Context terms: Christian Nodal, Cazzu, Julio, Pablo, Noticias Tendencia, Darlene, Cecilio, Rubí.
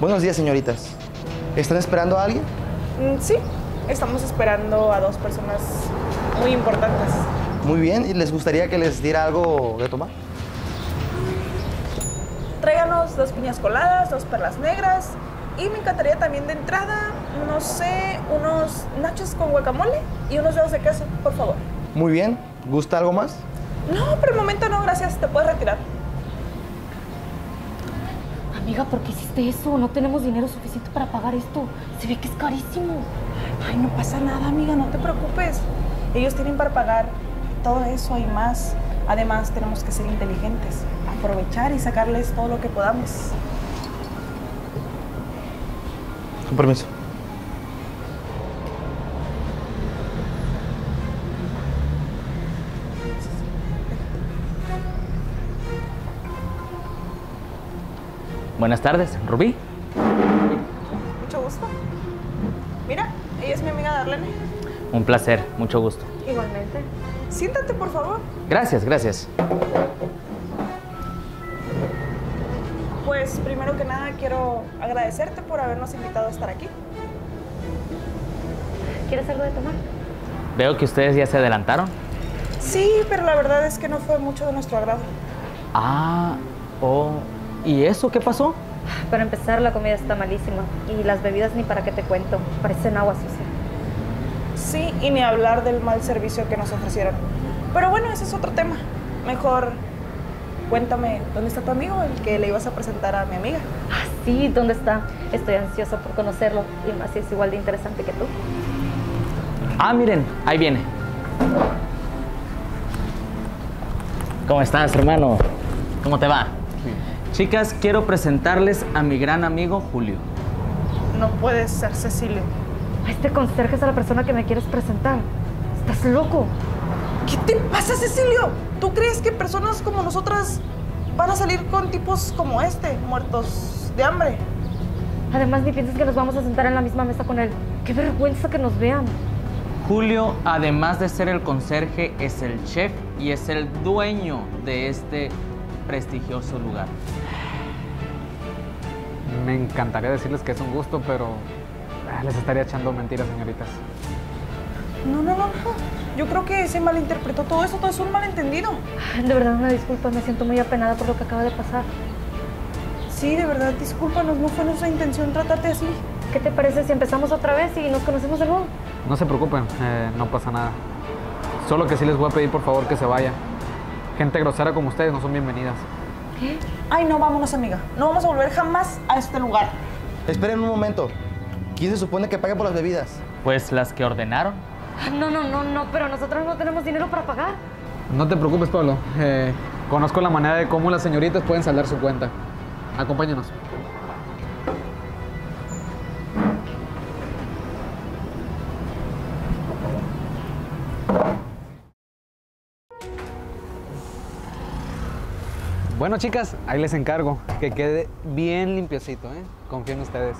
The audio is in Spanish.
Buenos días, señoritas. ¿Están esperando a alguien? Sí, estamos esperando a dos personas muy importantes. Muy bien, ¿y les gustaría que les diera algo de tomar? Tráiganos 2 piñas coladas, 2 perlas negras y me encantaría también de entrada, no sé, unos nachos con guacamole y unos dedos de queso, por favor. Muy bien, ¿gusta algo más? No, por el momento no, gracias, te puedes retirar. Amiga, ¿por qué hiciste eso? No tenemos dinero suficiente para pagar esto. Se ve que es carísimo. Ay, no pasa nada, amiga, no te preocupes. Ellos tienen para pagar todo eso y más. Además, tenemos que ser inteligentes, aprovechar y sacarles todo lo que podamos. Con permiso. Buenas tardes, Rubí. Mucho gusto. Mira, ella es mi amiga Darlene. Un placer, mucho gusto. Igualmente. Siéntate, por favor. Gracias, gracias. Pues, primero que nada, quiero agradecerte por habernos invitado a estar aquí. ¿Quieres algo de tomar? Veo que ustedes ya se adelantaron. Sí, pero la verdad es que no fue mucho de nuestro agrado. Ah, oh... ¿Y eso qué pasó? Para empezar, la comida está malísima. Y las bebidas ni para qué te cuento. Parecen agua sucia. Sí, y ni hablar del mal servicio que nos ofrecieron. Pero bueno, ese es otro tema. Mejor, cuéntame, ¿dónde está tu amigo? El que le ibas a presentar a mi amiga. Ah, sí, ¿dónde está? Estoy ansioso por conocerlo. Y más si es igual de interesante que tú. Ah, miren, ahí viene. ¿Cómo estás, hermano? ¿Cómo te va? Sí. Chicas, quiero presentarles a mi gran amigo Julio. No puede ser, Cecilio. Este conserje es a la persona que me quieres presentar. ¿Estás loco? ¿Qué te pasa, Cecilio? ¿Tú crees que personas como nosotras van a salir con tipos como este, muertos de hambre? Además, ni piensas que nos vamos a sentar en la misma mesa con él. ¡Qué vergüenza que nos vean! Julio, además de ser el conserje, es el chef y es el dueño de este prestigioso lugar. Me encantaría decirles que es un gusto, pero les estaría echando mentiras, señoritas. No. Yo creo que se malinterpretó todo eso. Todo es un malentendido. De verdad, una disculpa. Me siento muy apenada por lo que acaba de pasar. Sí, de verdad, discúlpanos. No fue nuestra intención tratarte así. ¿Qué te parece si empezamos otra vez y nos conocemos de nuevo? No se preocupen. No pasa nada. Solo que sí les voy a pedir, por favor, que se vayan. Gente grosera como ustedes no son bienvenidas. ¿Qué? Ay, no, vámonos, amiga. No vamos a volver jamás a este lugar. Esperen un momento. ¿Quién se supone que pague por las bebidas? Pues las que ordenaron. No, pero nosotros no tenemos dinero para pagar. No te preocupes, Pablo. Conozco la manera de cómo las señoritas pueden saldar su cuenta. Acompáñanos. Bueno, chicas, ahí les encargo que quede bien limpiecito, ¿eh? Confío en ustedes.